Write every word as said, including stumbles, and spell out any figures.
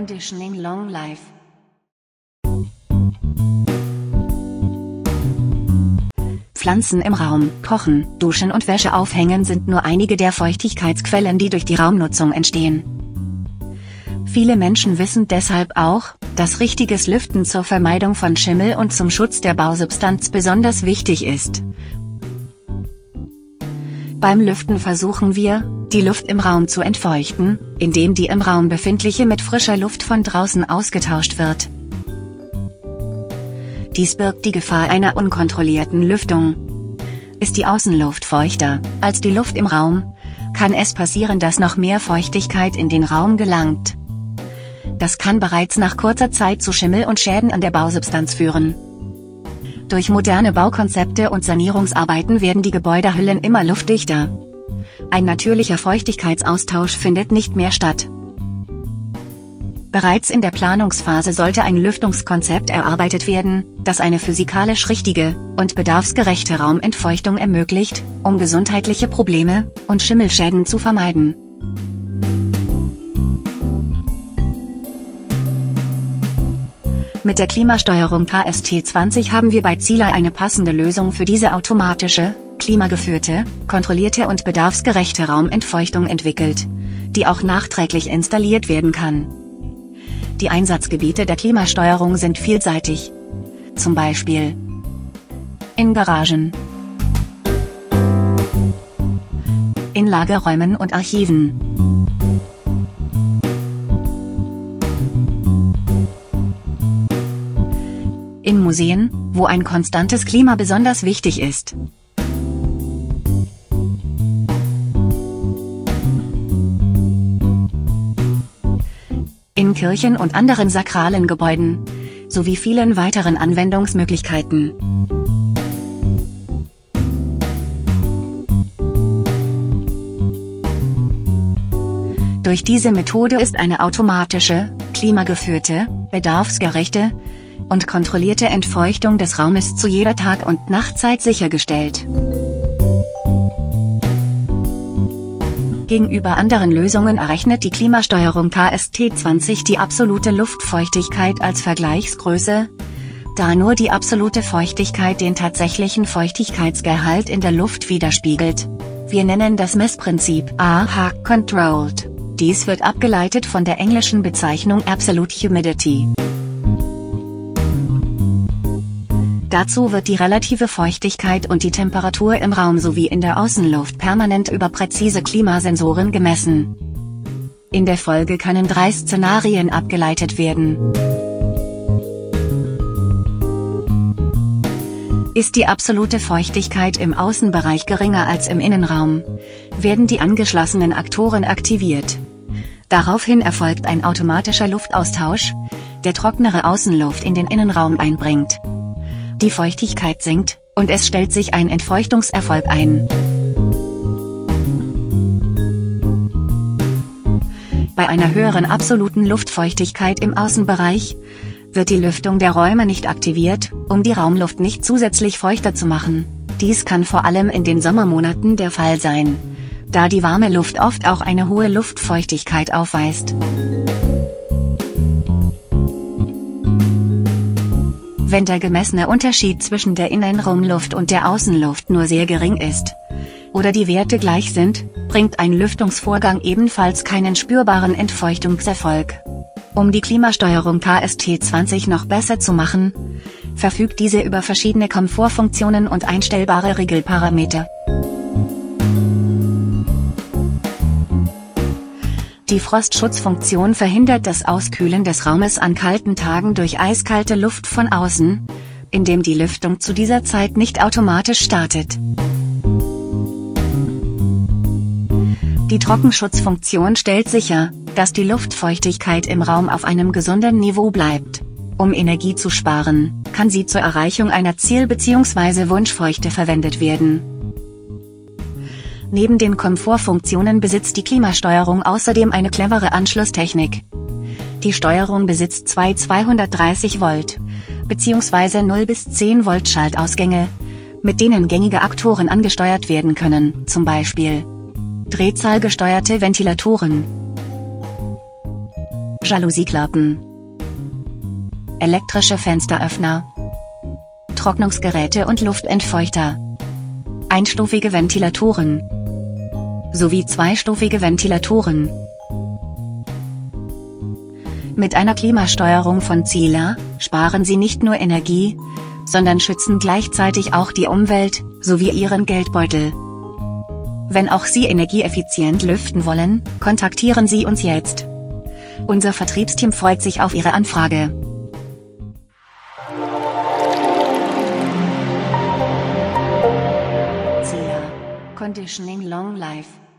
Conditioning Long Life. Pflanzen im Raum, Kochen, Duschen und Wäsche aufhängen sind nur einige der Feuchtigkeitsquellen, die durch die Raumnutzung entstehen. Viele Menschen wissen deshalb auch, dass richtiges Lüften zur Vermeidung von Schimmel und zum Schutz der Bausubstanz besonders wichtig ist. Beim Lüften versuchen wir, die Luft im Raum zu entfeuchten, indem die im Raum befindliche mit frischer Luft von draußen ausgetauscht wird. Dies birgt die Gefahr einer unkontrollierten Lüftung. Ist die Außenluft feuchter als die Luft im Raum, kann es passieren, dass noch mehr Feuchtigkeit in den Raum gelangt. Das kann bereits nach kurzer Zeit zu Schimmel und Schäden an der Bausubstanz führen. Durch moderne Baukonzepte und Sanierungsarbeiten werden die Gebäudehüllen immer luftdichter. Ein natürlicher Feuchtigkeitsaustausch findet nicht mehr statt. Bereits in der Planungsphase sollte ein Lüftungskonzept erarbeitet werden, das eine physikalisch richtige und bedarfsgerechte Raumentfeuchtung ermöglicht, um gesundheitliche Probleme und Schimmelschäden zu vermeiden. Mit der Klimasteuerung K S T zwanzig haben wir bei ZILA eine passende Lösung für diese automatische, klimageführte, kontrollierte und bedarfsgerechte Raumentfeuchtung entwickelt, die auch nachträglich installiert werden kann. Die Einsatzgebiete der Klimasteuerung sind vielseitig. Zum Beispiel in Garagen, in Lagerräumen und Archiven, in Museen, wo ein konstantes Klima besonders wichtig ist, in Kirchen und anderen sakralen Gebäuden, sowie vielen weiteren Anwendungsmöglichkeiten. Durch diese Methode ist eine automatische, klimageführte, bedarfsgerechte und kontrollierte Entfeuchtung des Raumes zu jeder Tag- und Nachtzeit sichergestellt. Gegenüber anderen Lösungen errechnet die Klimasteuerung K S T zwanzig die absolute Luftfeuchtigkeit als Vergleichsgröße, da nur die absolute Feuchtigkeit den tatsächlichen Feuchtigkeitsgehalt in der Luft widerspiegelt. Wir nennen das Messprinzip A H-Controlled. Dies wird abgeleitet von der englischen Bezeichnung Absolute Humidity. Dazu wird die relative Feuchtigkeit und die Temperatur im Raum sowie in der Außenluft permanent über präzise Klimasensoren gemessen. In der Folge können drei Szenarien abgeleitet werden. Ist die absolute Feuchtigkeit im Außenbereich geringer als im Innenraum, werden die angeschlossenen Aktoren aktiviert. Daraufhin erfolgt ein automatischer Luftaustausch, der trocknere Außenluft in den Innenraum einbringt. Die Feuchtigkeit sinkt, und es stellt sich ein Entfeuchtungserfolg ein. Bei einer höheren absoluten Luftfeuchtigkeit im Außenbereich wird die Lüftung der Räume nicht aktiviert, um die Raumluft nicht zusätzlich feuchter zu machen. Dies kann vor allem in den Sommermonaten der Fall sein, da die warme Luft oft auch eine hohe Luftfeuchtigkeit aufweist. Wenn der gemessene Unterschied zwischen der Innenraumluft und der Außenluft nur sehr gering ist, oder die Werte gleich sind, bringt ein Lüftungsvorgang ebenfalls keinen spürbaren Entfeuchtungserfolg. Um die Klimasteuerung K S T zwanzig noch besser zu machen, verfügt diese über verschiedene Komfortfunktionen und einstellbare Regelparameter. Die Frostschutzfunktion verhindert das Auskühlen des Raumes an kalten Tagen durch eiskalte Luft von außen, indem die Lüftung zu dieser Zeit nicht automatisch startet. Die Trockenschutzfunktion stellt sicher, dass die Luftfeuchtigkeit im Raum auf einem gesunden Niveau bleibt. Um Energie zu sparen, kann sie zur Erreichung einer Ziel- bzw. Wunschfeuchte verwendet werden. Neben den Komfortfunktionen besitzt die Klimasteuerung außerdem eine clevere Anschlusstechnik. Die Steuerung besitzt zwei zweihundertdreißig Volt, bzw. null bis zehn Volt Schaltausgänge, mit denen gängige Aktoren angesteuert werden können, zum Beispiel drehzahlgesteuerte Ventilatoren. Jalousie-Klappen, elektrische Fensteröffner, Trocknungsgeräte und Luftentfeuchter, einstufige Ventilatoren sowie zweistufige Ventilatoren. Mit einer Klimasteuerung von ZILA sparen Sie nicht nur Energie, sondern schützen gleichzeitig auch die Umwelt sowie Ihren Geldbeutel. Wenn auch Sie energieeffizient lüften wollen, kontaktieren Sie uns jetzt. Unser Vertriebsteam freut sich auf Ihre Anfrage. ZILA Conditioning Long Life.